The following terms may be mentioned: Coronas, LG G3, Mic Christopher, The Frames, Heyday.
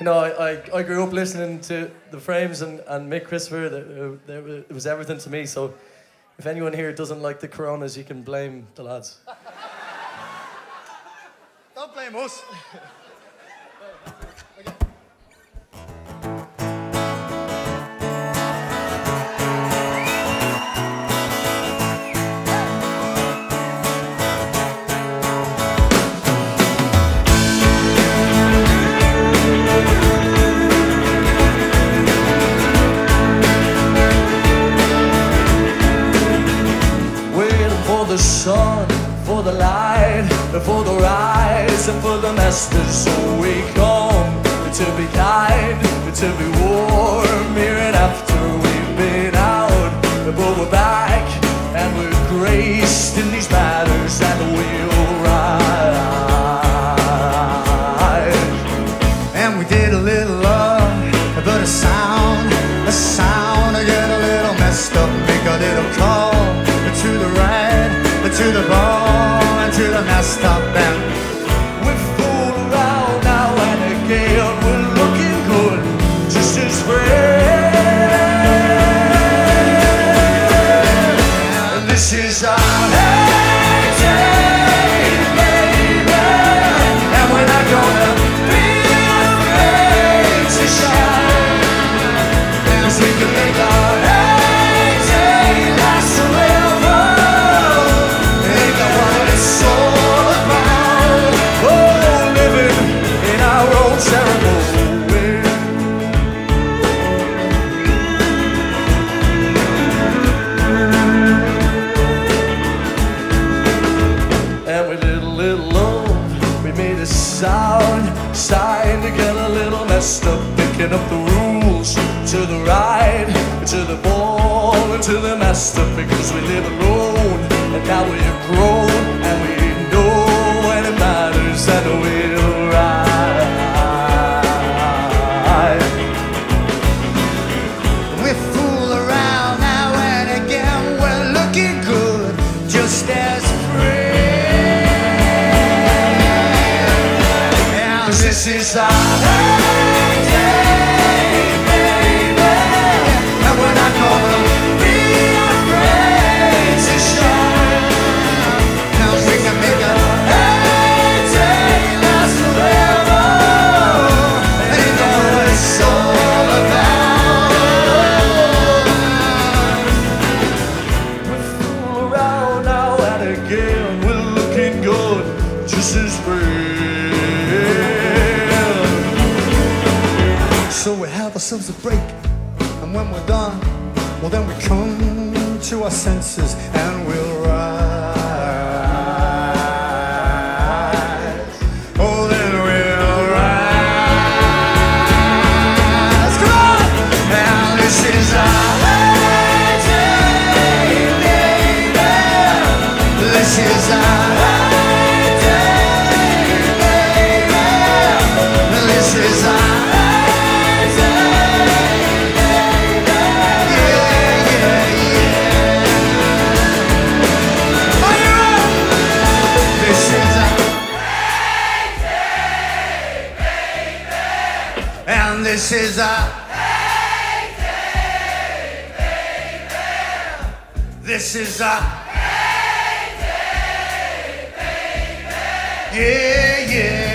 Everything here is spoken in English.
you know, I grew up listening to The Frames and Mic Christopher. It was everything to me. So if anyone here doesn't like the Coronas, you can blame the lads. Don't blame us. Sun, for the light, for the rise, and for the master, so we come to be kind, to be warm, here and after we've been out, but we're back, and we're graced in these matters, and we'll rise. And we did a little love, but a sound, I get a little messed up, make a little call to the right, to the ball and to the mess top, and we fool around now and again. We're looking good, just as brave. And this is our heyday, baby, and we're not gonna be afraid to shine, and we can make our heyday last forever. Starting to get a little messed up, picking up the rules, to the right, to the ball, and to the master, because we live alone, and now we have grown, and we know when it matters, and we'll ride. We fool around now and again, we're looking good, just as free. This is our heyday, baby, and we're not gonna be afraid to shine. Now we can make a heyday last forever. They know what it's all about. We fool around now and again, we're looking good, just as brave. So we have ourselves a break, and when we're done, well then we come to our senses and we'll rise. Oh, then we'll rise. Come on! Now this is our heyday, baby. This is our heyday, baby. This is our heyday. This is our heyday, baby. This is our heyday, baby. Yeah, yeah.